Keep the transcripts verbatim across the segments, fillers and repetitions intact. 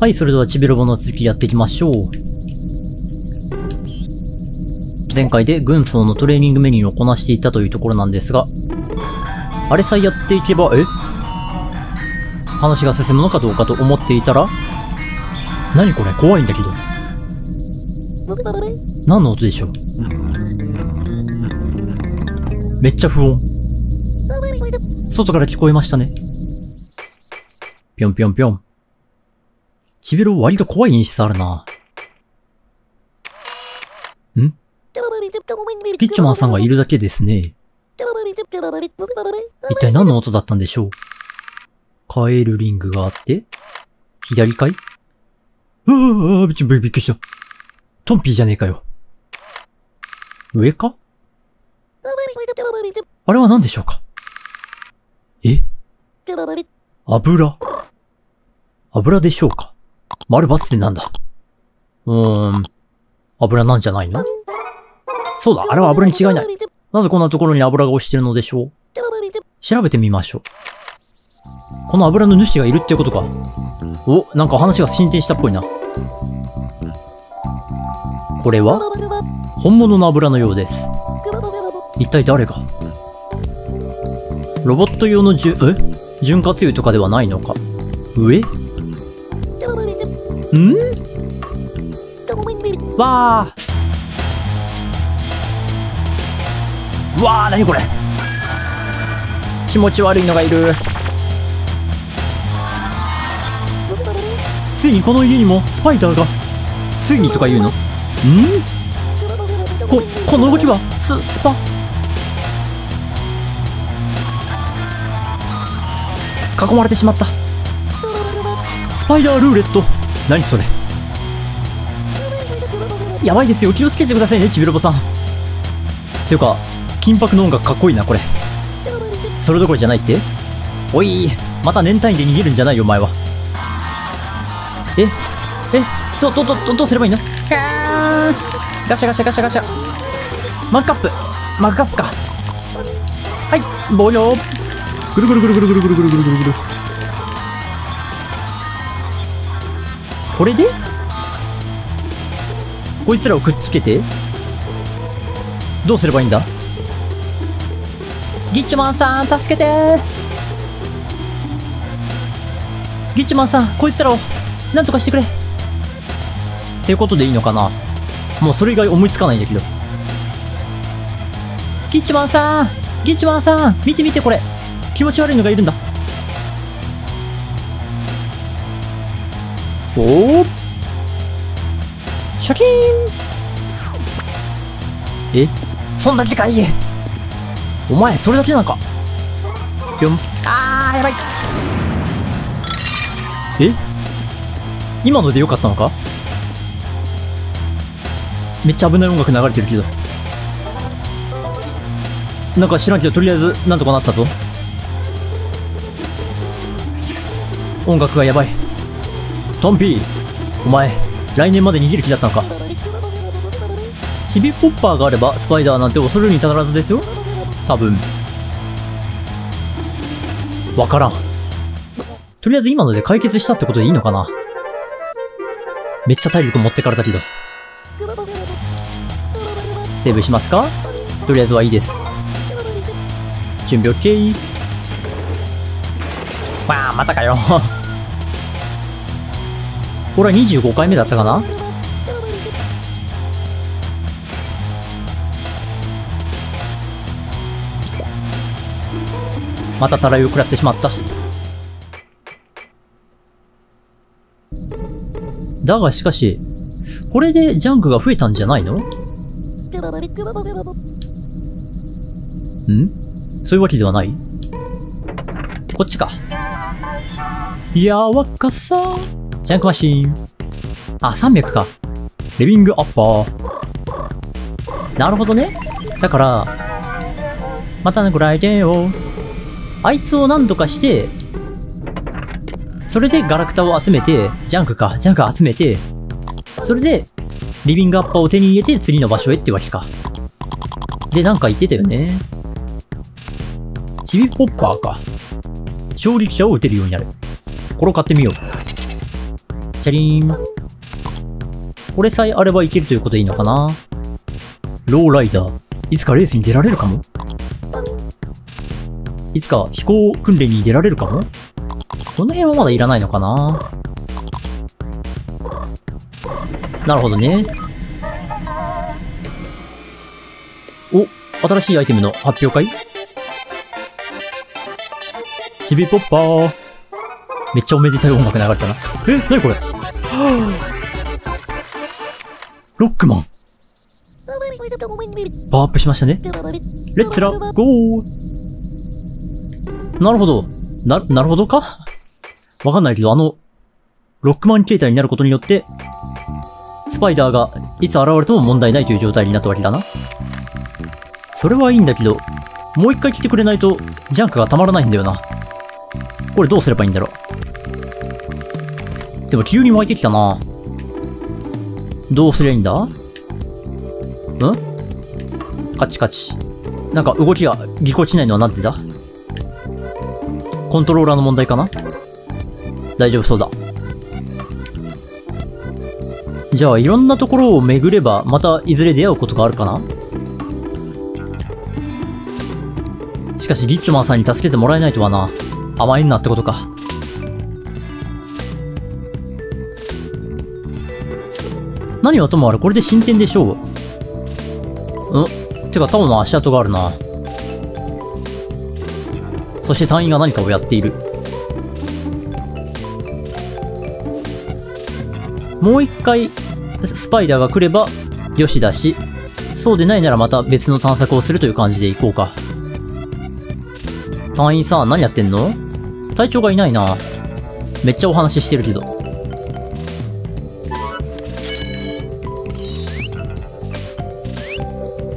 はい、それではチビロボの続きやっていきましょう。前回で軍曹のトレーニングメニューをこなしていたというところなんですが、あれさえやっていけば、え?話が進むのかどうかと思っていたら、何これ怖いんだけど。何の音でしょう。めっちゃ不穏。外から聞こえましたね。ぴょんぴょんぴょん。チビロボ割と怖い印象あるな。ん?ピッチョマンさんがいるだけですね。一体何の音だったんでしょう。カエルリングがあって、左かい?うわぁ、びっくりした。トンピーじゃねえかよ。上か?あれは何でしょうか?え?油。油でしょうか?丸×ってなんだ?うーん。油なんじゃないの?そうだ、あれは油に違いない。なぜこんなところに油が落ちてるのでしょう?調べてみましょう。この油の主がいるってことか。お、なんか話が進展したっぽいな。これは本物の油のようです。一体誰が?ロボット用のじゅ、え?潤滑油とかではないのか。上?ん?わあ。わあ、なにこれ。気持ち悪いのがいる。ついにこの家にもスパイダーが。ついにとか言うの?ん?こ、この動きはス、スパ。囲まれてしまった。スパイダールーレット。何それ。やばいですよ。気をつけてくださいね、チビロボさん。ていうか、金箔の音楽かっこいいな、これ。それどころじゃないって?おい、また年単位で逃げるんじゃないよ、お前は。ええど、ど、ど、ど、どうすればいいの?あーガシャガシャガシャガシャ。マグカップ。マグカップか。はい、棒よ。ぐるぐるぐるぐるぐるぐるぐるぐるぐるぐる。これで?こいつらをくっつけて?どうすればいいんだ?ギッチュマンさん、助けてー。ギッチュマンさん、こいつらを。なんとかしてくれっていうことでいいのかな。もうそれ以外思いつかないんだけど。ギッチュマンさんギッチュマンさん見て見てこれ気持ち悪いのがいるんだ。ほーシャキーン。えそんだけかい。お前それだけなのかよ。あーやばい。え今ので良かったのか?めっちゃ危ない音楽流れてるけど。なんか知らんけど、とりあえずなんとかなったぞ。音楽がやばい。トンピー、お前、来年まで逃げる気だったのか?チビポッパーがあれば、スパイダーなんて恐れるに足らずですよ。多分。わからん。とりあえず今ので解決したってことでいいのかな?めっちゃ体力持ってかれたけど。セーブしますか?とりあえずはいいです。準備 OK。わあ、またかよ。これはにじゅうごかいめだったかな?またたらいを食らってしまった。だがしかし、これでジャンクが増えたんじゃないの?ん?そういうわけではない?こっちか。やわかさ。ジャンクマシーン。あ、さんびゃくか。レビングアッパー。なるほどね。だから、またね、ご来店を。あいつを何とかして、それでガラクタを集めて、ジャンクか、ジャンク集めて、それで、リビングアッパーを手に入れて次の場所へってわけか。で、なんか言ってたよね。チビポッパーか。衝撃波を打てるようになる。これを買ってみよう。チャリーン。これさえあればいけるということでいいのかな。ローライダー。いつかレースに出られるかも。いつか飛行訓練に出られるかも。この辺はまだいらないのかな。なるほどね。お、新しいアイテムの発表会？チビポッパー。めっちゃおめでたい音楽流れたな。え、なにこれ？ロックマン。パワーアップしましたね。レッツラゴー。なるほど。な、なるほどか？わかんないけど、あの、ロックマン形態になることによって、スパイダーがいつ現れても問題ないという状態になったわけだな。それはいいんだけど、もう一回来てくれないと、ジャンクがたまらないんだよな。これどうすればいいんだろう。でも急に湧いてきたな。どうすりゃいいんだ？ん？カチカチ。なんか動きがぎこちないのはなんでだ？コントローラーの問題かな？大丈夫そうだ。じゃあいろんなところを巡ればまたいずれ出会うことがあるかな。しかしリッチョマンさんに助けてもらえないとはな。甘えんなってことか。何はともあれこれで進展でしょう。うん？てかタオの足跡があるな。そして隊員が何かをやっている。もう一回スパイダーが来ればよしだし、そうでないならまた別の探索をするという感じでいこうか。隊員さん何やってんの？隊長がいないな。めっちゃお話ししてるけど。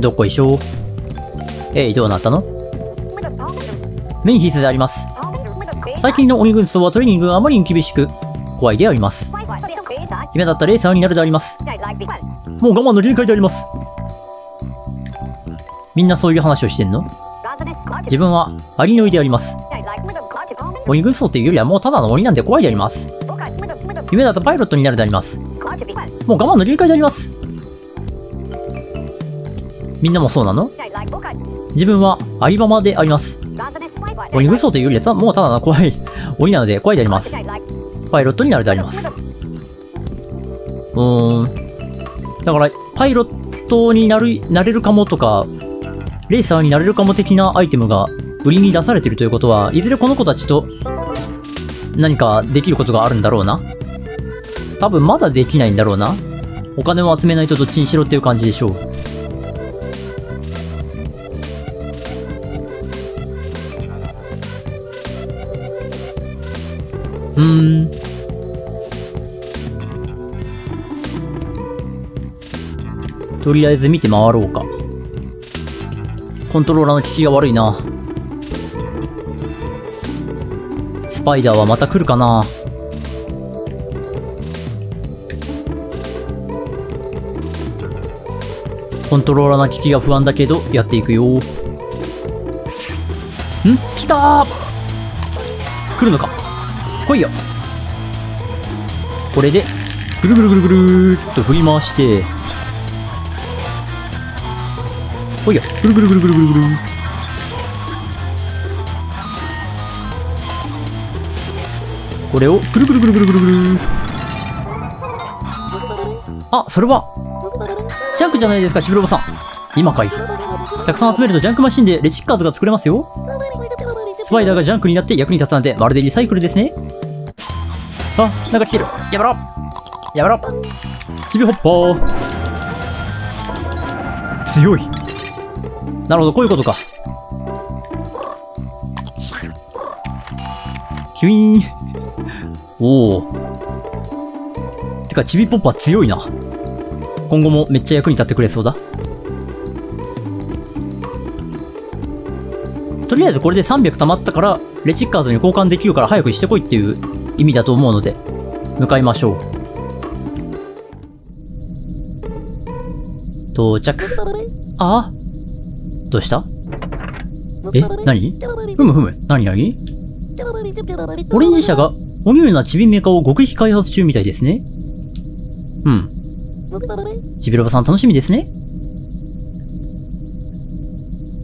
どこいしょう。えい、どうなったの？メンヒースであります。最近の鬼軍曹はトレーニングがあまりに厳しく、怖いであります。今だったレーサーになるであります。もう我慢の限界であります。みんなそういう話をしてんの？自分はアリノイであります。鬼軍曹っていうよりはもうただの鬼なんで怖いであります。夢だったパイロットになるであります。もう我慢の限界であります。みんなもそうなの？自分はアリバマであります。鬼軍曹というよりはたもうただの怖い鬼なので怖いであります。パイロットになるであります。うーん。だから、パイロットになる、なれるかもとか、レーサーになれるかも的なアイテムが売りに出されてるということは、いずれこの子たちと何かできることがあるんだろうな。多分まだできないんだろうな。お金を集めないとどっちにしろっていう感じでしょう。うーん。とりあえず見て回ろうか。コントローラーの効きが悪いな。スパイダーはまた来るかな。コントローラーの効きが不安だけどやっていくよ。ん？来たー！来るのか。来いよ。これでぐるぐるぐるぐるーっと振り回して、来いよ。ぐるぐるぐるぐるぐるぐる。これをぐるぐるぐるぐるぐるぐる。あ、それはジャンクじゃないですか、ちびロボさん。今かい。たくさん集めるとジャンクマシンでレチッカーズが作れますよ。スパイダーがジャンクになって役に立つなんて、まるでリサイクルですね。あ、なんか来てる。やめろやめろ。チビホッパー強い。なるほど、こういうことか。キュイーン。おお。てかチビポッパー強いな。今後もめっちゃ役に立ってくれそうだ。とりあえずこれでさんびゃく溜まったから、レチッカーズに交換できるから早くしてこいっていう意味だと思うので、向かいましょう。到着。ああ、どうした？え、何？ふむふむ、何何？オレンジ車がお妙なちびメカを極秘開発中みたいですね。うん。ちびロボさん楽しみですね。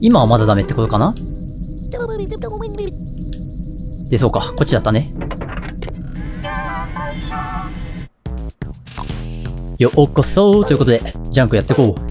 今はまだダメってことかな？で、そうか。こっちだったね。ようこそということで、ジャンクやってこう。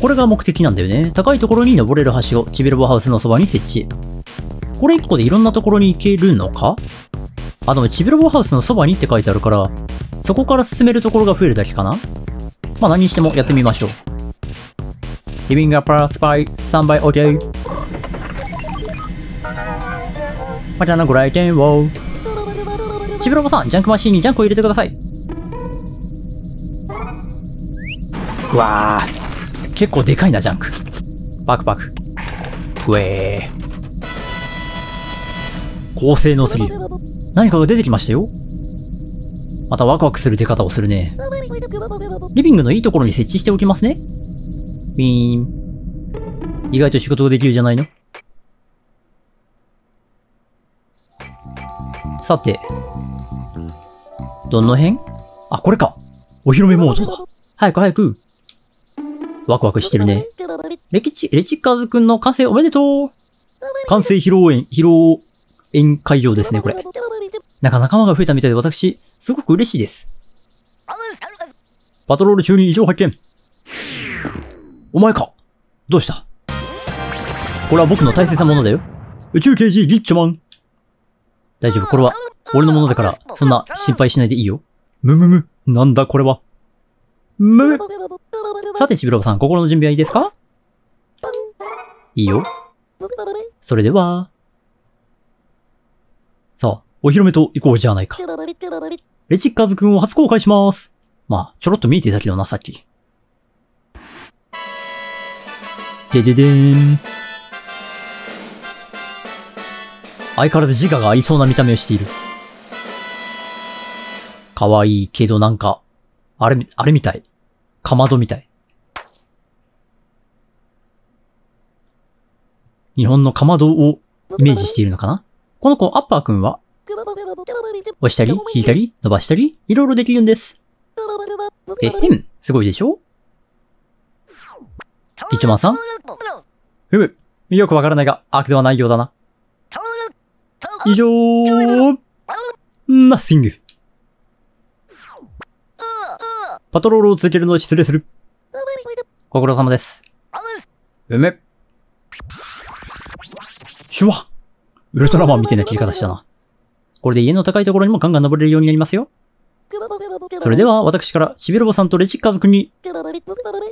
これが目的なんだよね。高いところに登れる橋をちびロボハウスのそばに設置。これいっこでいろんなところに行けるのか？あ、でもちびロボハウスのそばにって書いてあるから、そこから進めるところが増えるだけかな？まあ何にしてもやってみましょう。リビングアパースパイ、スタンバイ OK。またのご来店を。ちびロボさん、ジャンクマシーンにジャンクを入れてください。うわー。結構でかいな、ジャンク。パクパク。うえー。高性能すぎる。何かが出てきましたよ。またワクワクする出方をするね。リビングのいいところに設置しておきますね。ウィーン。意外と仕事ができるじゃないの。さて。どの辺？あ、これか。お披露目モードだ。早く早く。ワクワクしてるね。レキチ、レチカズくんの完成おめでとう。完成披露宴、披露、宴会場ですね、これ。なんか仲間が増えたみたいで私、すごく嬉しいです。パトロール中に異常発見。お前か。どうした？これは僕の大切なものだよ。宇宙刑事リッチョマン。大丈夫、これは俺のものだから、そんな心配しないでいいよ。むむむ、なんだこれは。む。さて、ちびロボさん、心の準備はいいですか？いいよ。それでは。さあ、お披露目と行こうじゃないか。レチッカーズくんを初公開します。まあ、ちょろっと見えてたけどな、さっき。でででーん。相変わらず自我が合いそうな見た目をしている。かわいいけどなんか、あれ、あれみたい。かまどみたい。日本のかまどをイメージしているのかな？この子、アッパーくんは、押したり、引いたり、伸ばしたり、いろいろできるんです。えへん、すごいでしょ？リッチョマンさん？ふむ、よくわからないが、悪ではないようだな。以上ー、ナッシング。パトロールを続けるので失礼する。ご苦労様です。うめ。シュワ！ウルトラマンみたいな切り方したな。これで家の高いところにもガンガン登れるようになりますよ。それでは、私から、ちびロボさんとレチッカーズくんに、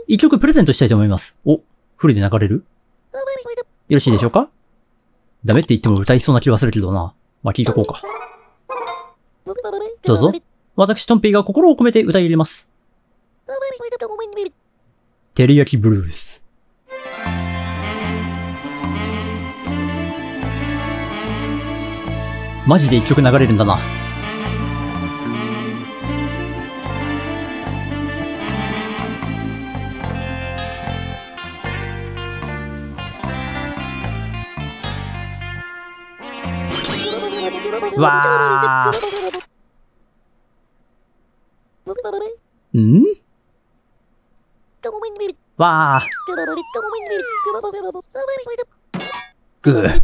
一曲プレゼントしたいと思います。お、フルで流れる？よろしいでしょうか？ダメって言っても歌いそうな気はするけどな。まあ、聞いとこうか。どうぞ。私、トンペイが心を込めて歌い入れます。照り焼きブルース。マジで一曲流れるんだな。わー。ん？わー。ぐー。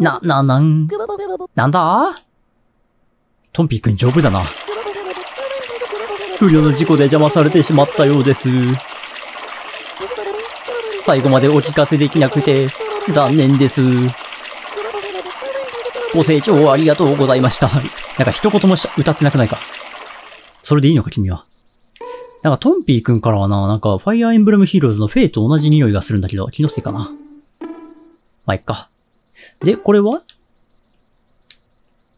な、な、なん。なんだ？トンピーくん丈夫だな。不慮の事故で邪魔されてしまったようです。最後までお聞かせできなくて、残念です。ご清聴ありがとうございました。なんか一言も歌ってなくないか。それでいいのか、君は。なんかトンピーくんからはな、なんかファイアーエンブレムヒーローズのフェイと同じ匂いがするんだけど、気のせいかな。まあ、いっか。で、これは？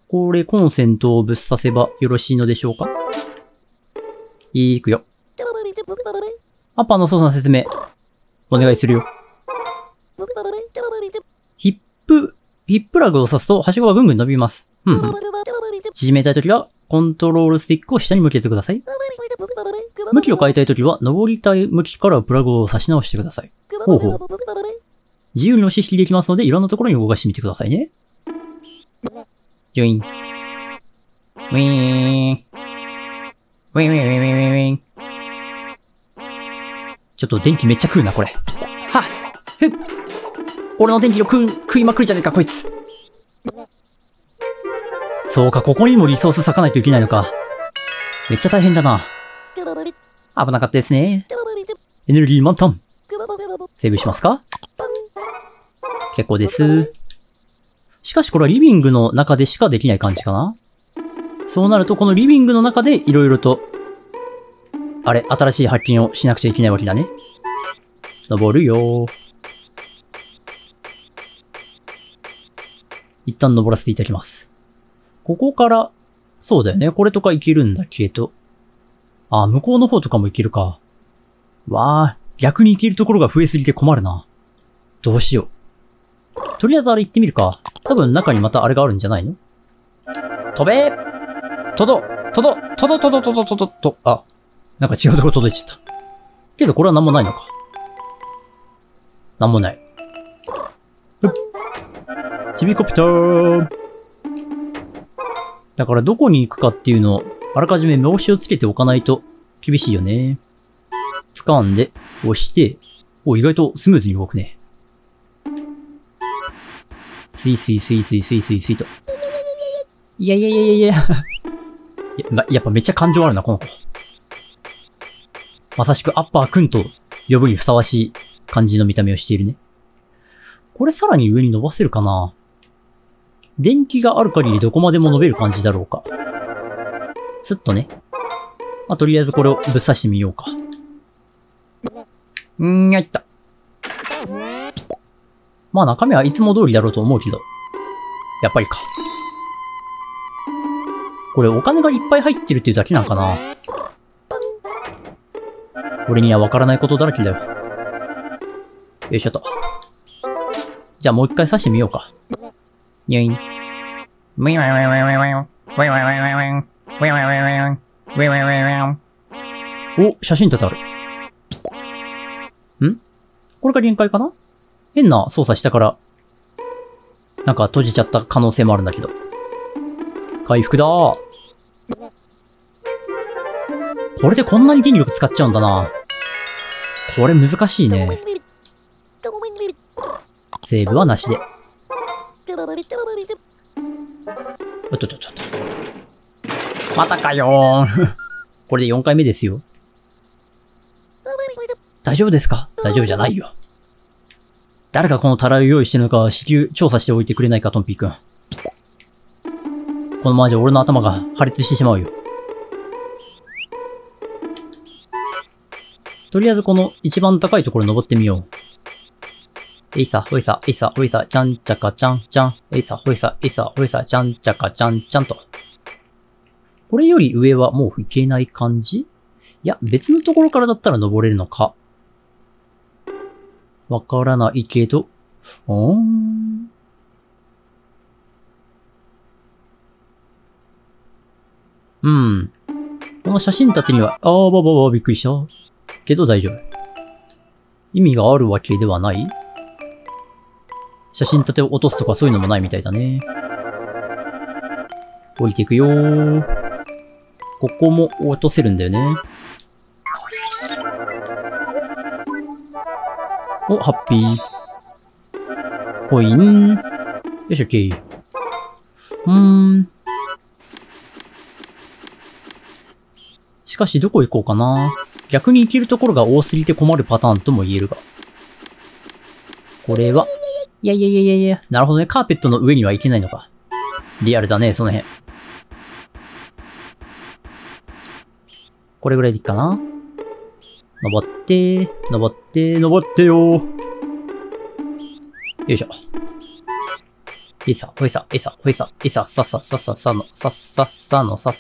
これ、コンセントをぶっ刺せばよろしいのでしょうか？いくよ。アッパーの操作の説明、お願いするよ。ヒップ、ヒップラグを刺すと、はしごがぐんぐん伸びます。うんうん。縮めたいときは、コントロールスティックを下に向けてください。向きを変えたいときは、登りたい向きからプラグを刺し直してください。ほうほう。自由に押し引きできますので、いろんなところに動かしてみてくださいね。ジョイン。ウィーン。ウィーンウィーンウィーンウィーンウィーン。ちょっと電気めっちゃ食うな、これ。はっふっ俺の電気を食う、食いまくるじゃねえか、こいつ。そうか、ここにもリソース割かないといけないのか。めっちゃ大変だな。危なかったですね。エネルギー満タン。セーブしますか？結構です。しかしこれはリビングの中でしかできない感じかな？そうなるとこのリビングの中で色々と、あれ、新しい発見をしなくちゃいけないわけだね。登るよー。一旦登らせていただきます。ここから、そうだよね。これとか行けるんだけど。ああ、向こうの方とかも行けるか。わあ、逆に行けるところが増えすぎて困るな。どうしよう。とりあえずあれ行ってみるか。多分中にまたあれがあるんじゃないの？飛べ！とど！とど！とどとどとどとどと、あ、なんか違うところ届いちゃった。けどこれはなんもないのか。なんもない。ふっ。チビコプター！だからどこに行くかっていうのを、あらかじめ目星をつけておかないと厳しいよね。掴んで、押して、お、意外とスムーズに動くね。スイスイスイスイスイスイスイと。いやいやいやいやいや。や、やっぱめっちゃ感情あるな、この子。まさしくアッパーくんと呼ぶにふさわしい感じの見た目をしているね。これさらに上に伸ばせるかな？電気がある限りどこまでも伸びる感じだろうか。すっとね。まあ、とりあえずこれをぶっ刺してみようか。んー、やった。まあ中身はいつも通りだろうと思うけど。やっぱりか。これお金がいっぱい入ってるっていうだけなんかな。俺にはわからないことだらけだよ。よいしょと。じゃあもう一回刺してみようか。にゃいん。ウィンウィンウィンウィンウィンウィンウィンウィンウィンウィンウィンウィンウィンウィンウィンウィンウィン。お、写真立てある。ん？これが限界かな？変な操作したから、なんか閉じちゃった可能性もあるんだけど。回復だー。これでこんなに電力使っちゃうんだな。これ難しいね。セーブはなしで。おっとっとっとっと。またかよーん。これでよんかいめですよ。大丈夫ですか？大丈夫じゃないよ。誰がこのタラを用意してるのか至急調査しておいてくれないか、トンピーくん。このままじゃ俺の頭が破裂してしまうよ。とりあえずこの一番高いところ登ってみよう。えいさ、ほいさ、えいさ、ほいさ、ちゃんちゃかちゃんちゃん。えいさ、ほいさ、えいさ、ほいさ、ちゃんちゃかちゃんちゃんと。これより上はもう行けない感じ？いや、別のところからだったら登れるのか。わからないけど。うーん。うん。この写真立てには、あーばばばびっくりした。けど大丈夫。意味があるわけではない？写真立てを落とすとかそういうのもないみたいだね。降りていくよー。ここも落とせるんだよね。お、ハッピー。コイン。よいしょ、OK。うーん。しかし、どこ行こうかな。逆に行けるところが多すぎて困るパターンとも言えるが。これは、いやいやいやいやいや。なるほどね。カーペットの上には行けないのか。リアルだね、その辺。これぐらいでいいかな。登って、登って、登ってよー。よいしょ。いさ、ほいさ、いさ、ほいさ、いさ、さささささの、さささのさ。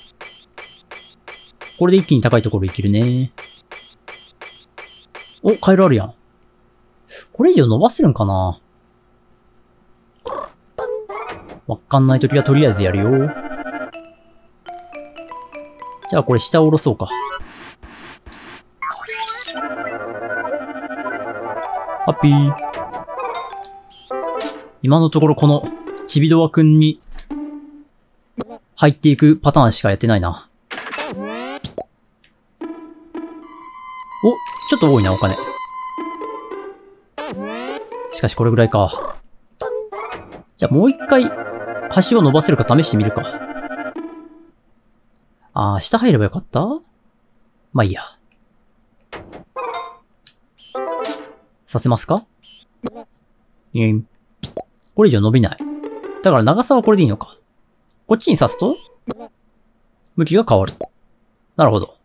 これで一気に高いところ行けるね。お、カエルあるやん。これ以上伸ばせるんかな？わかんないときはとりあえずやるよ。じゃあこれ下を下ろそうか。ハッピー。今のところこのちびドワくんに入っていくパターンしかやってないな。お、ちょっと多いな、お金。しかしこれぐらいか。じゃあもう一回、橋を伸ばせるか試してみるか。あー、下入ればよかった？まあいいや。させますか？これ以上伸びない。だから長さはこれでいいのか。こっちに刺すと、向きが変わる。なるほど。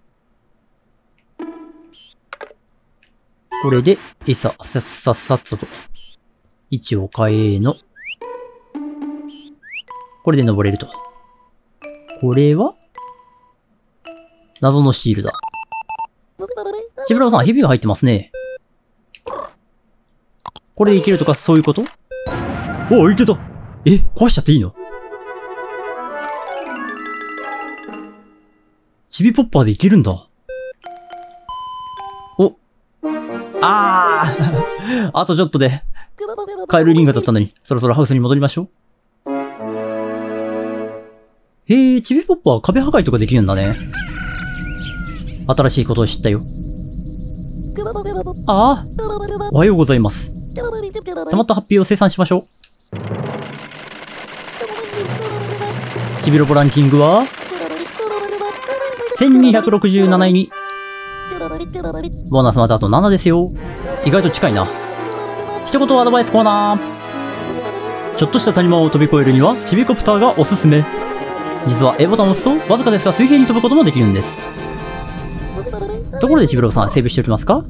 これで、えさ、さ、さ、さっさと。位置を変えの。これで登れると。これは謎のシールだ。ちぶらおさん、ひびが入ってますね。これでいけるとか、そういうこと？おお、いけた！え、壊しちゃっていいの？チビポッパーでいけるんだ。お。あーあとちょっとで、カエルリンガだったのに、そろそろハウスに戻りましょう。へえ、チビポッパーは壁破壊とかできるんだね。新しいことを知ったよ。ああ、おはようございます。たまったハッピーを生産しましょう。チビロボランキングはせんにひゃくろくじゅうなないに、ボーナスまであとななですよ。意外と近いな。一言アドバイスコーナー。ちょっとした谷間を飛び越えるには、チビコプターがおすすめ。実は A ボタンを押すと、わずかですが水平に飛ぶこともできるんです。ところでチビロボさん、セーブしておきますか？う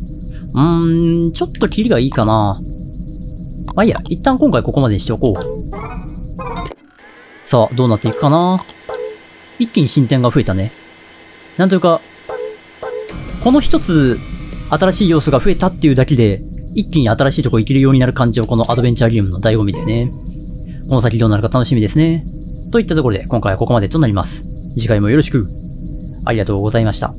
ーん、ちょっとキリがいいかな。まあいいや、一旦今回ここまでにしておこう。さあ、どうなっていくかな。一気に進展が増えたね。なんというか、この一つ、新しい要素が増えたっていうだけで、一気に新しいとこ行けるようになる感じはこのアドベンチャーゲームの醍醐味だよね。この先どうなるか楽しみですね。といったところで今回はここまでとなります。次回もよろしく。ありがとうございました。